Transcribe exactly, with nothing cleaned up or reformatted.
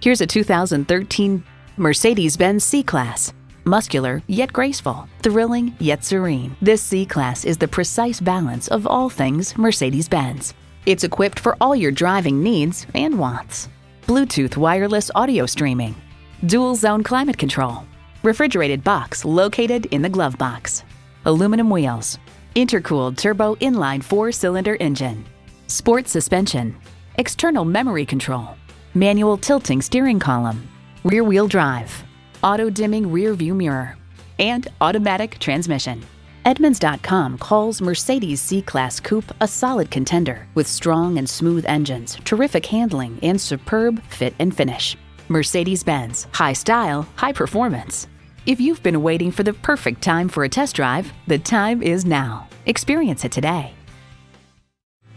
Here's a two thousand thirteen Mercedes-Benz C-Class. Muscular yet graceful, thrilling yet serene, this C-Class is the precise balance of all things Mercedes-Benz. It's equipped for all your driving needs and wants. Bluetooth wireless audio streaming, dual zone climate control, refrigerated box located in the glove box, aluminum wheels, intercooled turbo inline four-cylinder engine, sport suspension, external memory control, manual tilting steering column, rear-wheel drive, auto-dimming rear-view mirror, and automatic transmission. Edmunds dot com calls Mercedes C-Class Coupe a solid contender with strong and smooth engines, terrific handling, and superb fit and finish. Mercedes-Benz, high style, high performance. If you've been waiting for the perfect time for a test drive, the time is now. Experience it today.